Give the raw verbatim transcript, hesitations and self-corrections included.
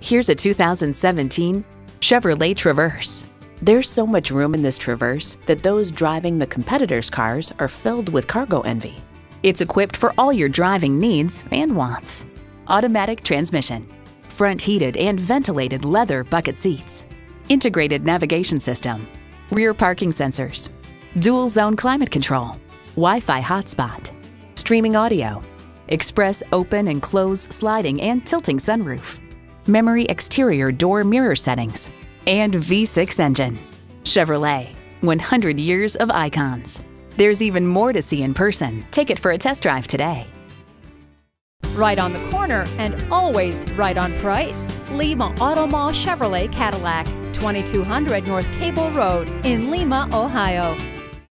Here's a two thousand seventeen Chevrolet Traverse. There's so much room in this Traverse that those driving the competitors' cars are filled with cargo envy. It's equipped for all your driving needs and wants. Automatic transmission, front heated and ventilated leather bucket seats, integrated navigation system, rear parking sensors, dual zone climate control, Wi-Fi hotspot, streaming audio, express open and close sliding and tilting sunroof, memory exterior door mirror settings, and V six engine. Chevrolet, one hundred years of icons. There's even more to see in person. Take it for a test drive today. Right on the corner and always right on price. Lima Auto Mall Chevrolet Cadillac, twenty-two hundred North Cable Road in Lima, Ohio.